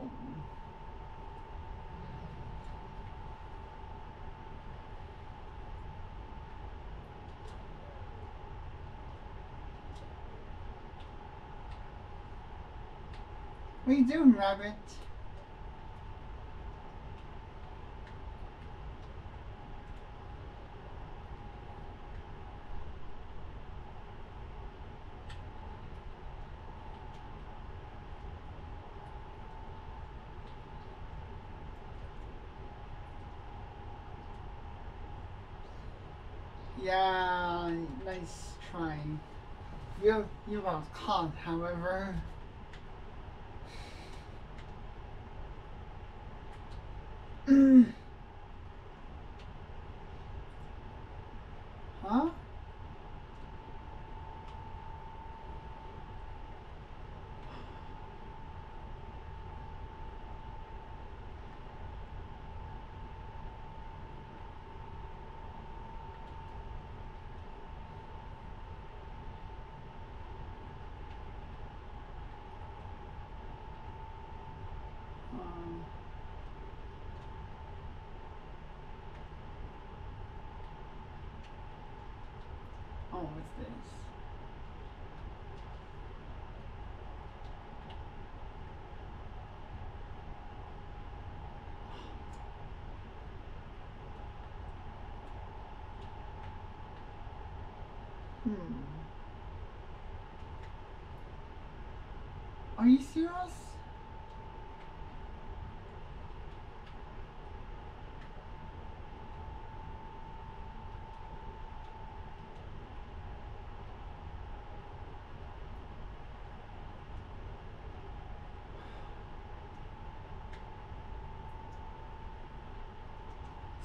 Moon. What are you doing, rabbit? Yeah, nice try. You were caught, however. Huh? Oh, what's this? Are you serious?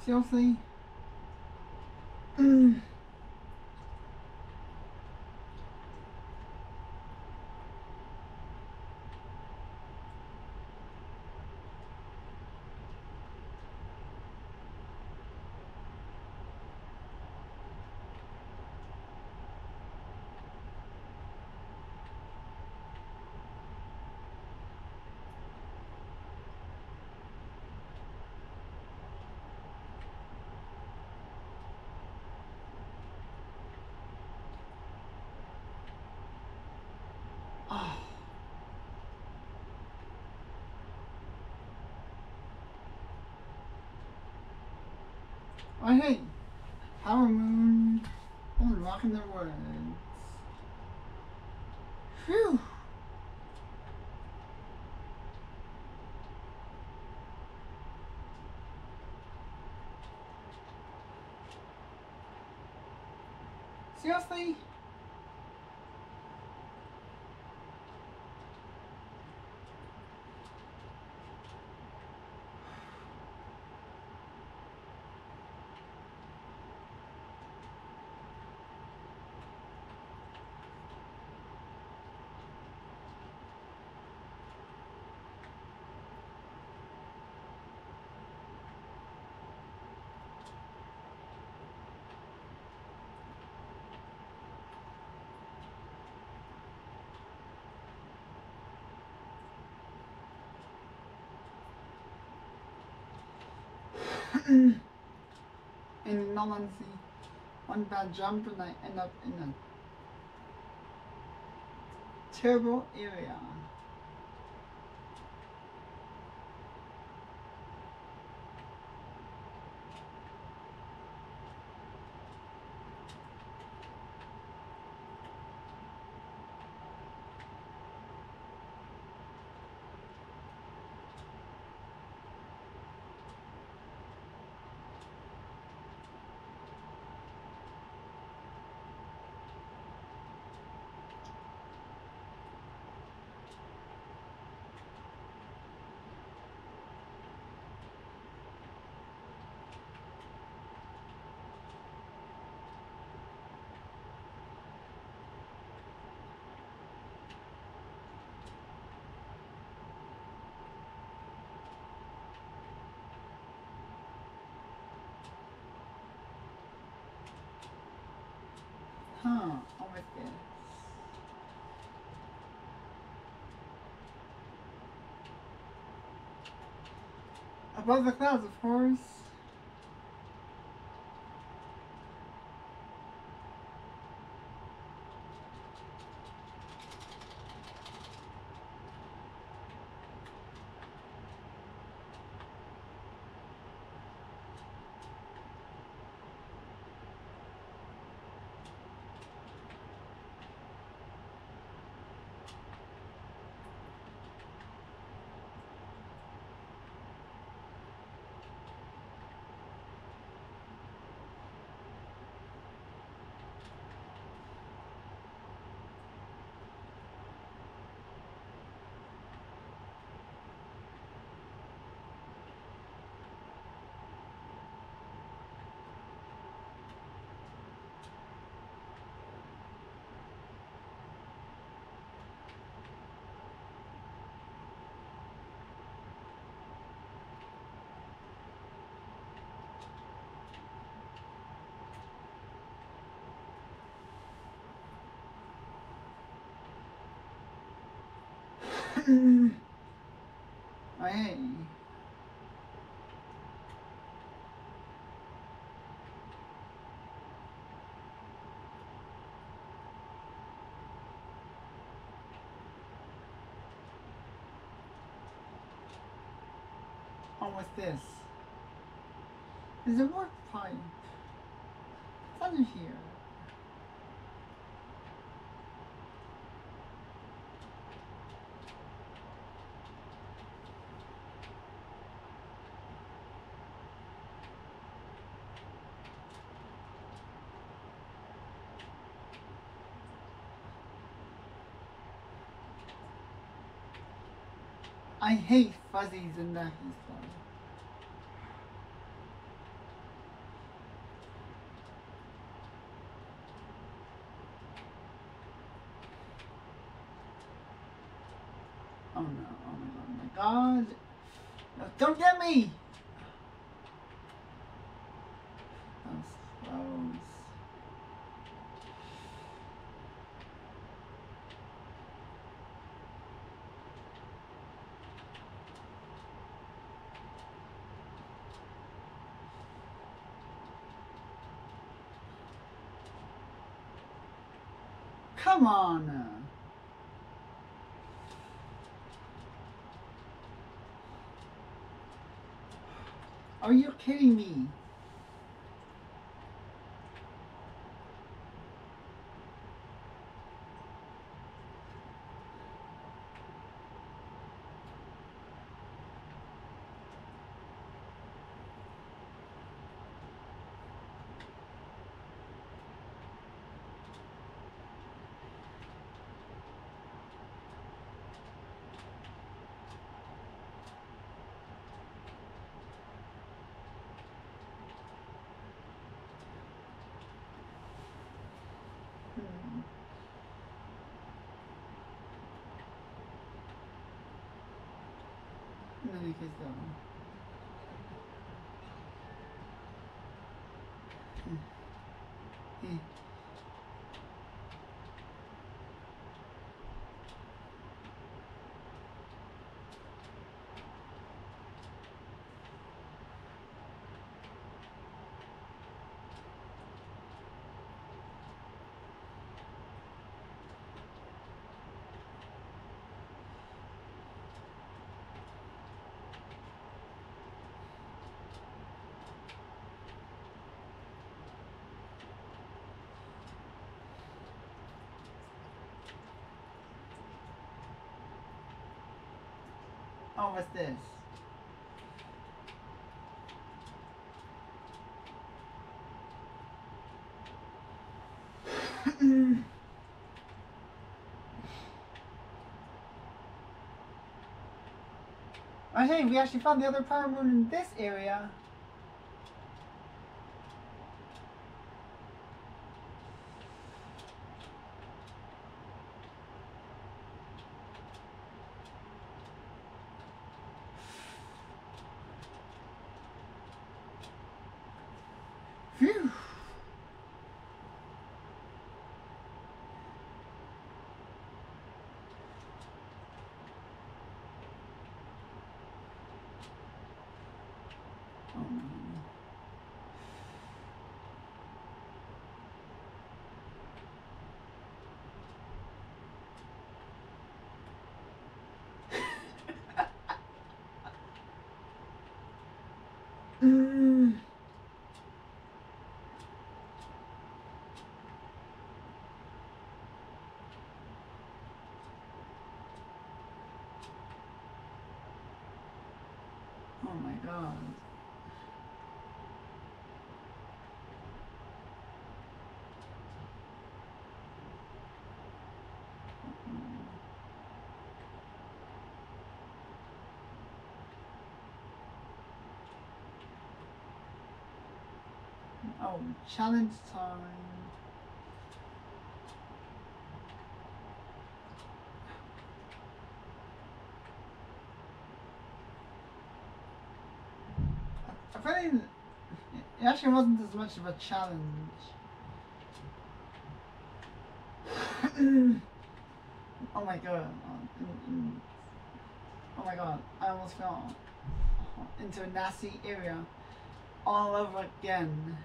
Seriously? Oh hey, Power Moon, I'm rocking the woods. Phew. Seriously? And no one's one bad jump and I end up in a terrible area. Huh, oh my goodness. Above the clouds, of course. Aê. Oh, what's this? Is it work pipe? It's under here. I hate fuzzies and that stuff. Oh no, oh my god. No, don't get me! Come on. Are you kidding me? Oh, what's this? Oh, hey, we actually found the other Power Moon in this area. Phew. Oh my God. Oh, challenge time. I feel like it actually wasn't as much of a challenge. Oh my God. Oh my God. I almost fell into a nasty area all over again.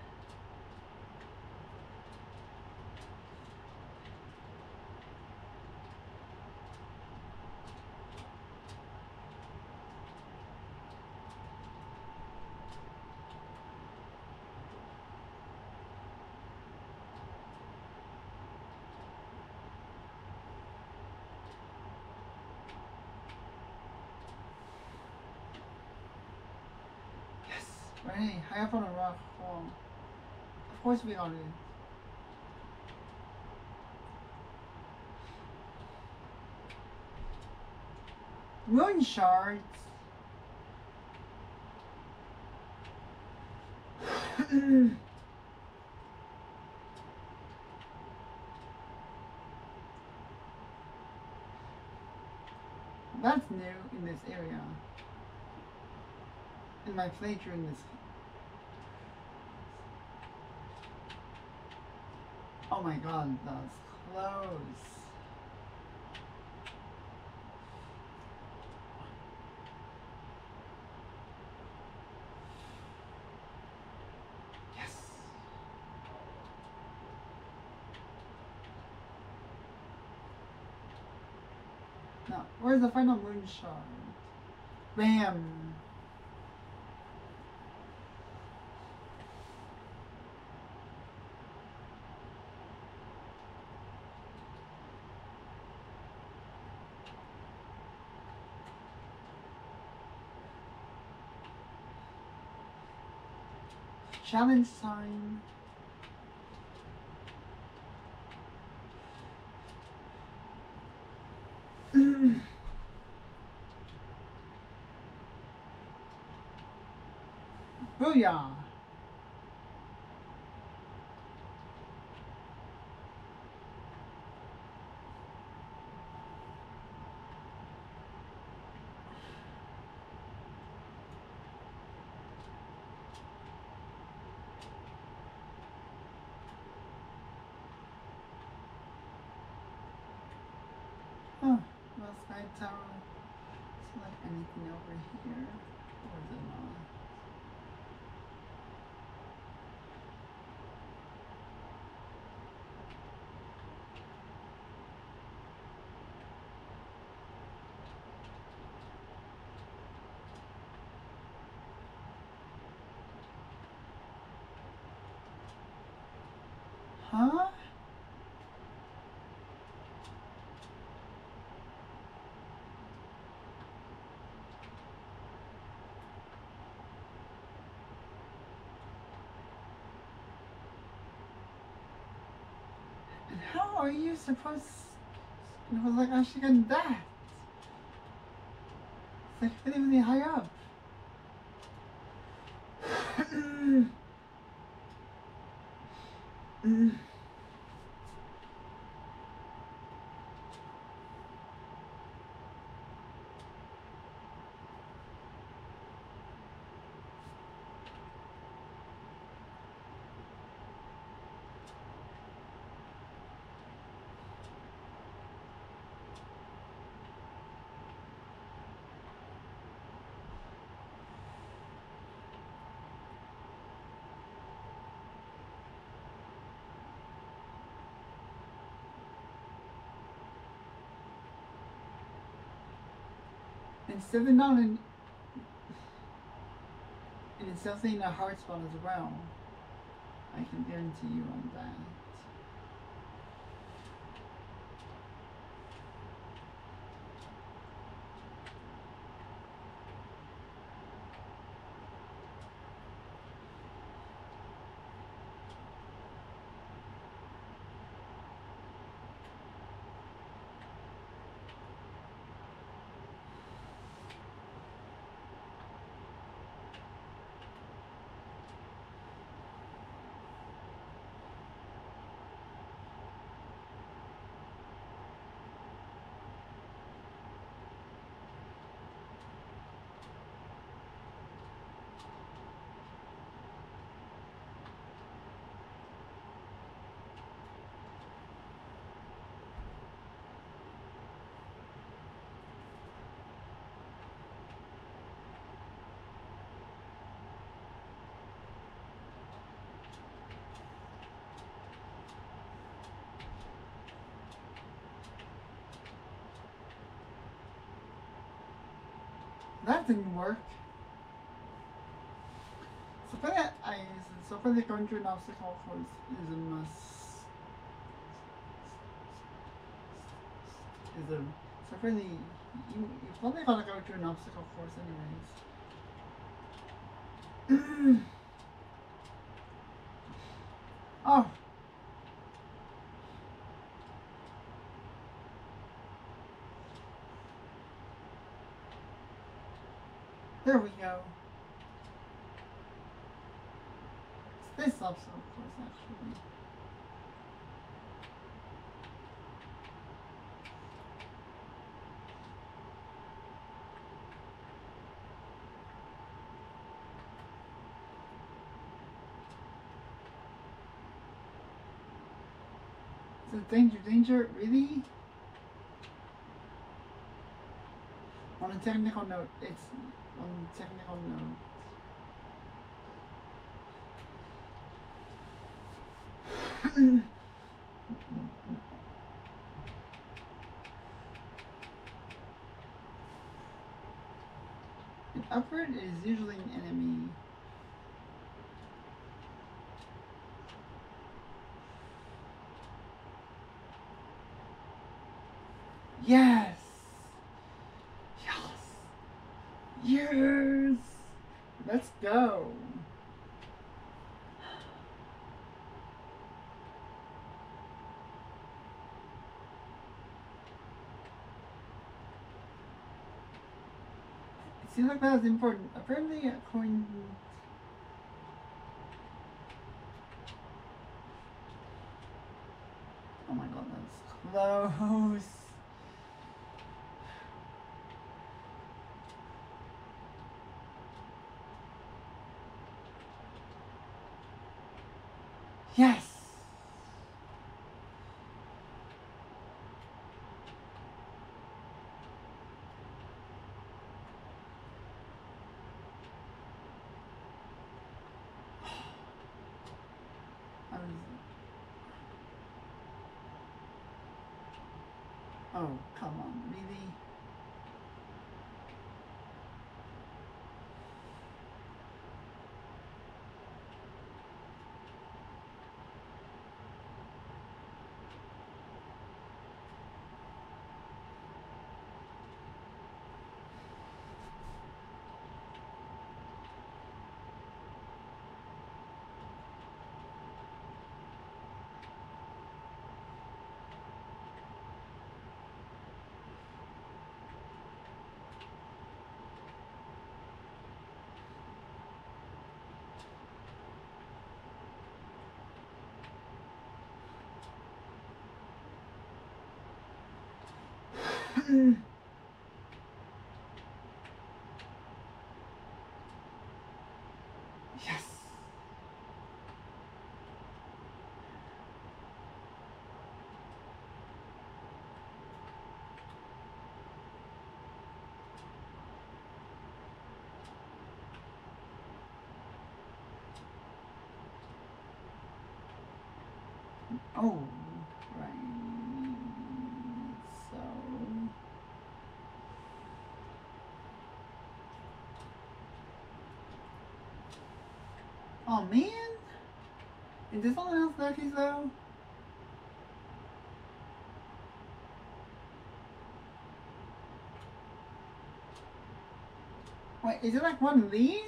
Hey, high up on a rock wall. Of course we are. Moon shards. That's new in this area. In my playthrough in this. Oh my God, that was close. Yes. Now, where's the final moon shard? Bam. Challenge time. Booyah. Oh, well, Sky Tower. Is like anything over here? Or is it not? Huh? How are you supposed to actually get that? It's like really high up. It's $7. It is It's definitely in a hard spot as well. I can guarantee you on that. That didn't work. So for that, I use it. So for the going to an obstacle course is a must. So for the you probably gonna go to an obstacle course anyways. Oh. There we go. It's this obstacle course, actually. Is it danger, danger? Really? On a technical note, it's... on the technical note. An upward is usually an enemy. Yes! Yes! Let's go! It seems like that was important. Apparently a coin... Oh my god, that's close! Yes! Oh, come on, really? Yes. Oh. Oh man! Is this all else duckies though? Wait, is it like one of these?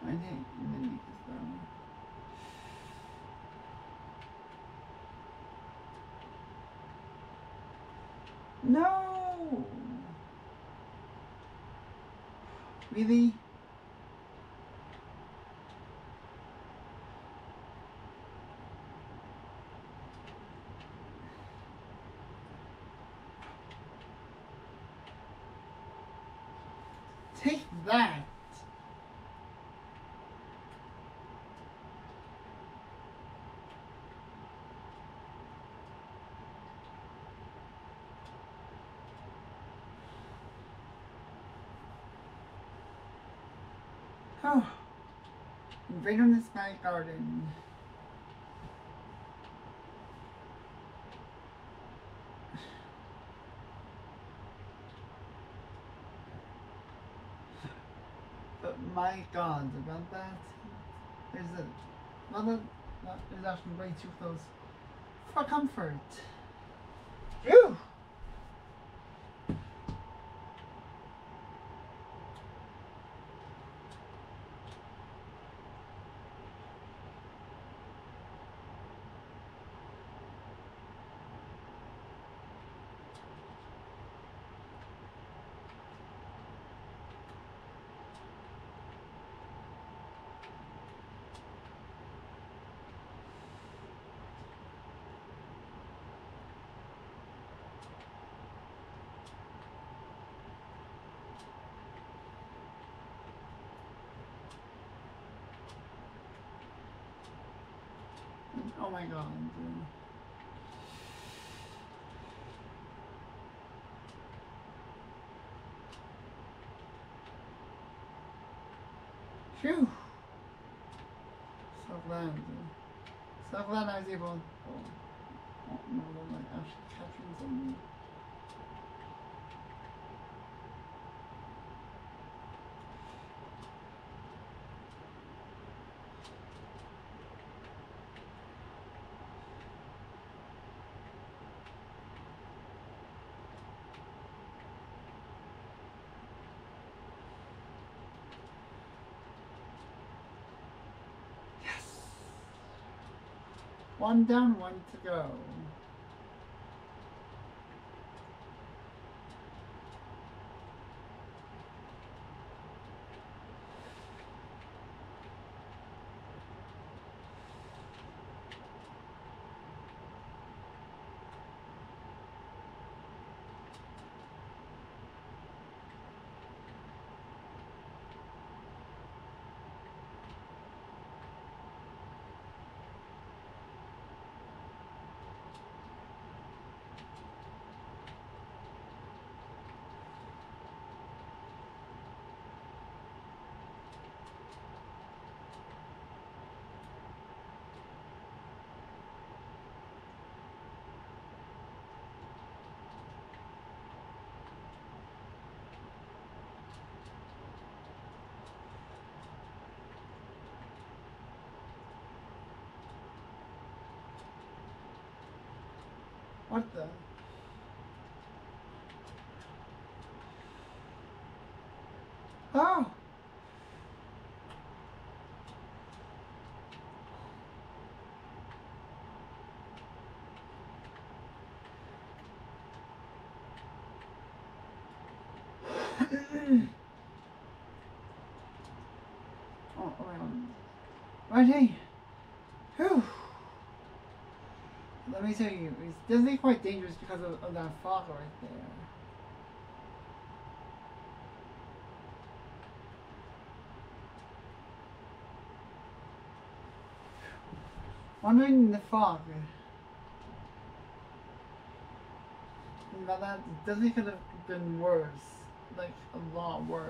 I think you didn't make this though. No! Really? Take that! Oh, right on this back garden. But my God, about that, there's actually way too close for comfort. Ew. Oh my God. Phew. So glad I was able to actually capturing something. One down, one to go. What the? Oh! All around. Right, whew. Let me tell you, it doesn't get quite dangerous because of that fog right there. Wandering in the fog. Now that definitely could have been worse. Like, a lot worse.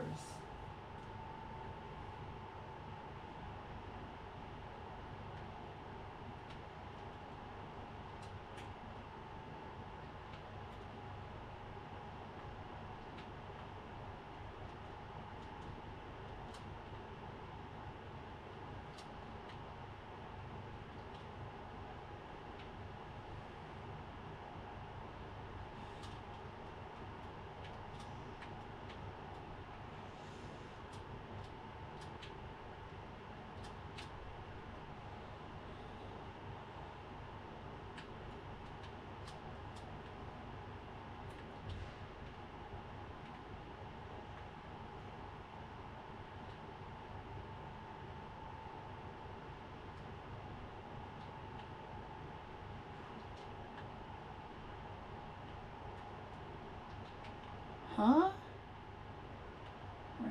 Huh? Right.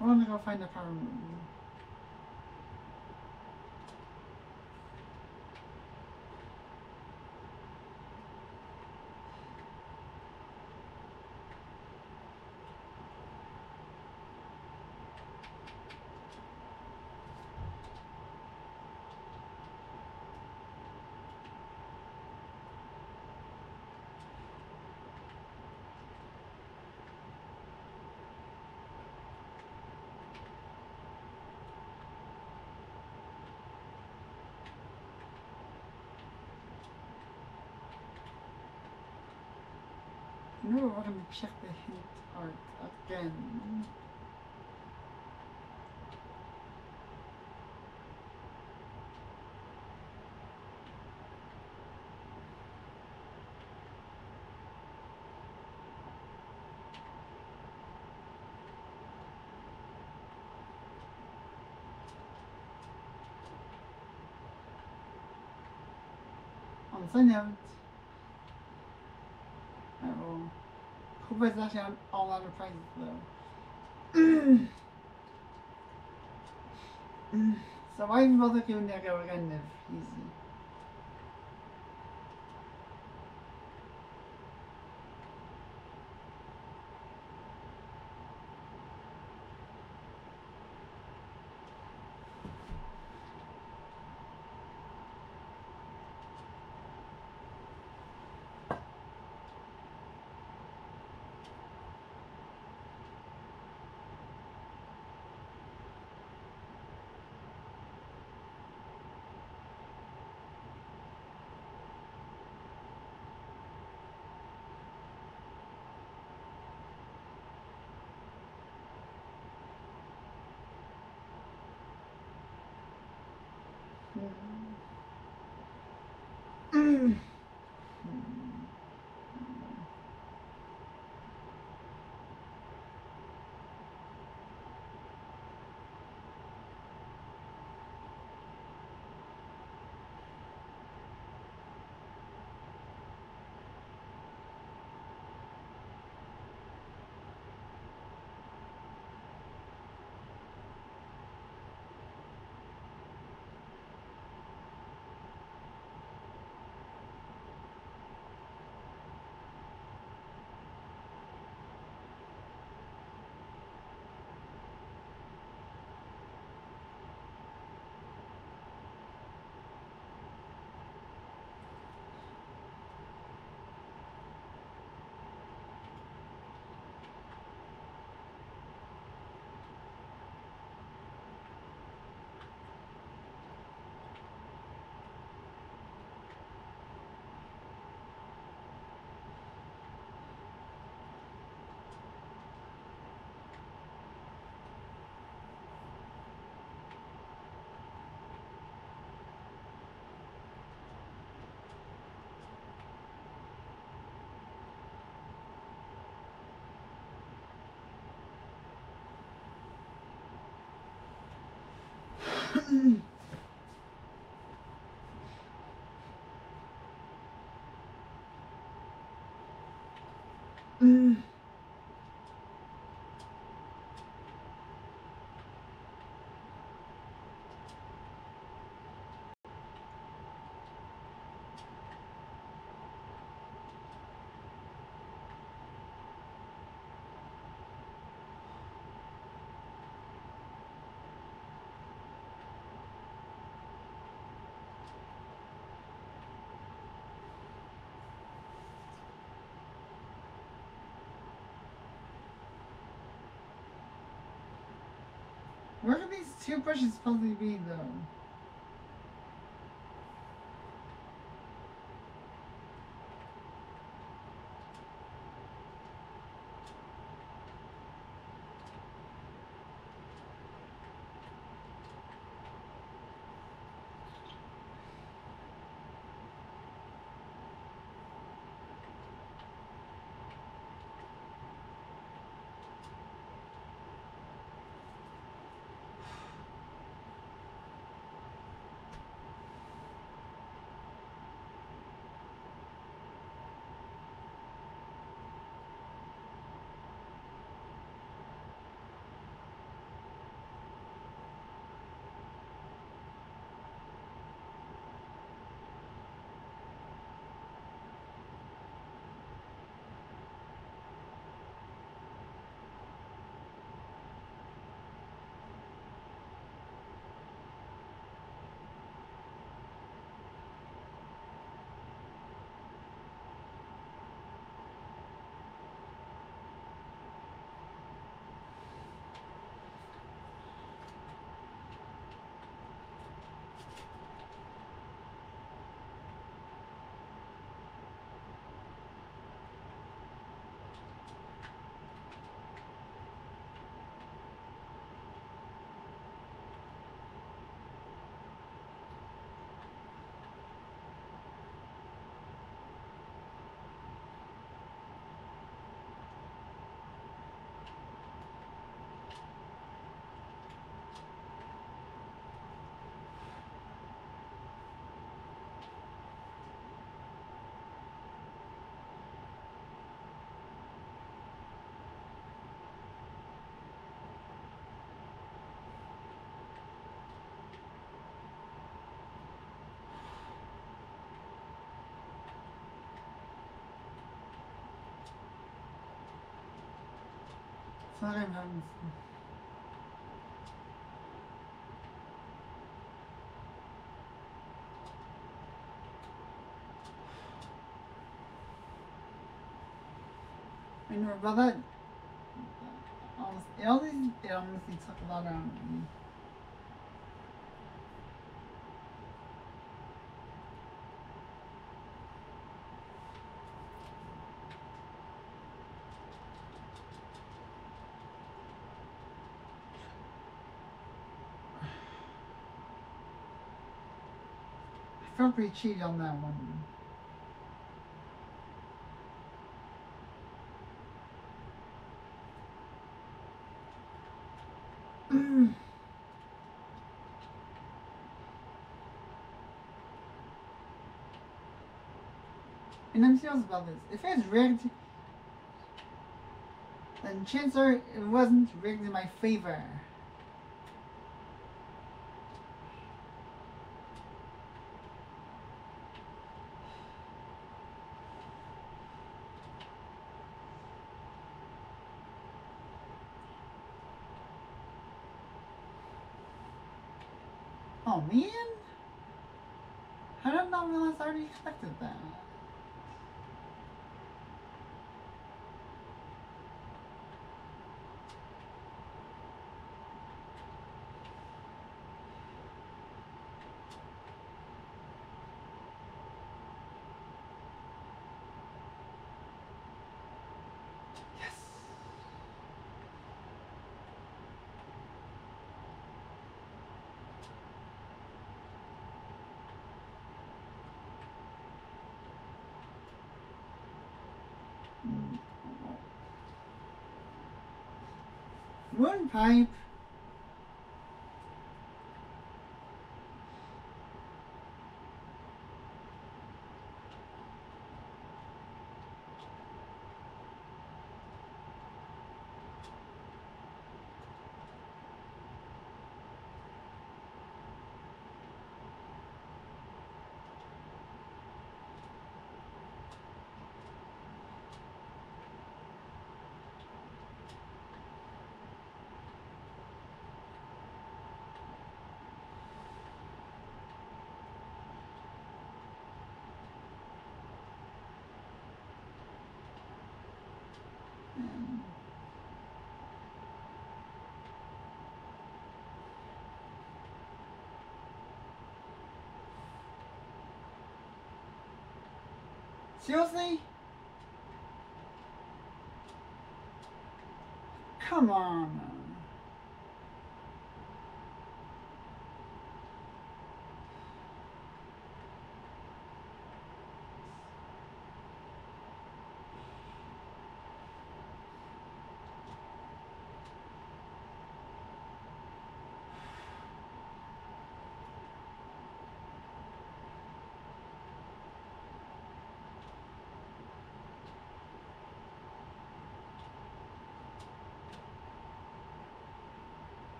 I want to go find the Power Moon. No, we're going to check the hint art again. On the note. But it's actually on all other prices though. So why even bother giving that go again if easy? Where do these two bushes supposed to be, though? Sometimes. I know about that. It honestly took a lot out of me. I felt pretty cheated on that one. And I'm serious about this. If it's rigged, then chances are it wasn't rigged in my favor. Oh man, how did I not realize I already expected that? Moon pipe. Seriously? Come on.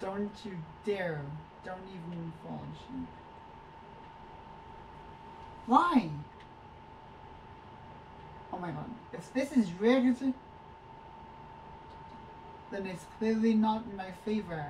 Don't you dare. Don't even fall asleep. Why? Oh my god. If this is rigged, then it's clearly not in my favor.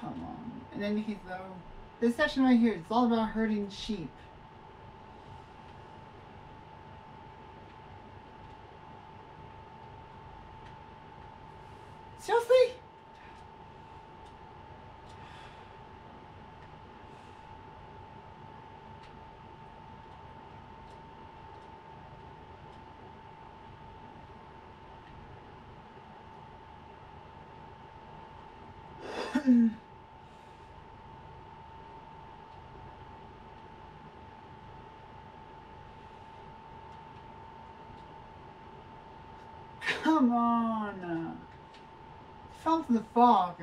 Come on. In any case though, this section right here is all about herding sheep. Seriously? Come on! Fell to the fog.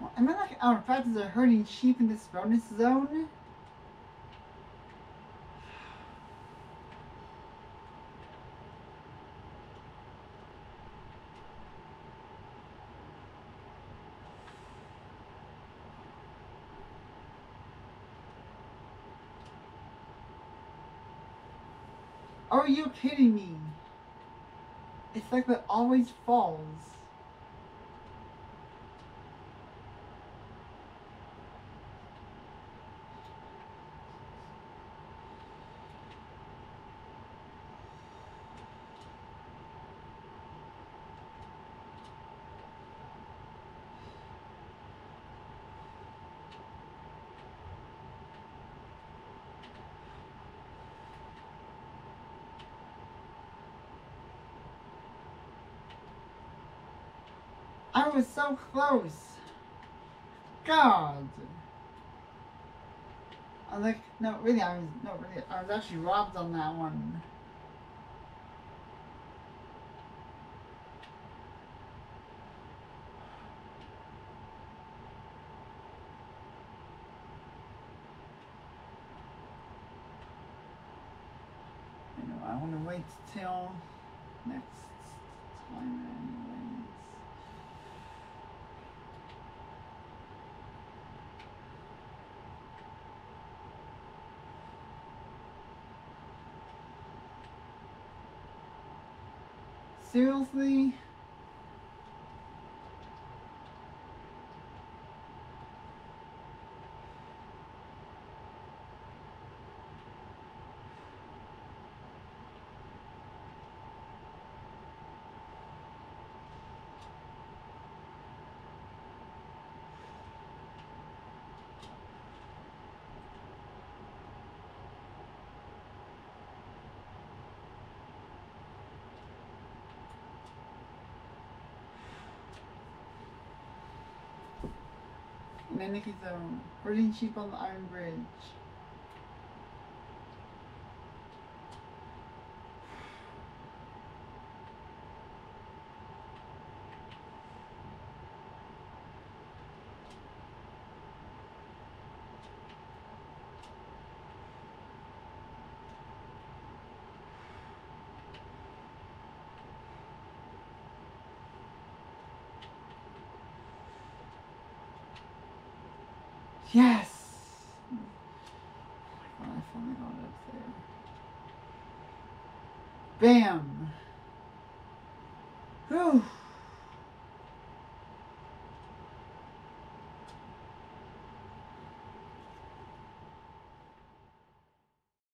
Well, am I not out of practice of herding sheep in this bonus zone? Are you kidding me? It's like that always falls. I was so close. God. I'm like, no, really, I was actually robbed on that one. You know, I want to wait till next time anyway. Seriously? In any case though, herding sheep on the Iron Bridge. Yes! Bam. Whew.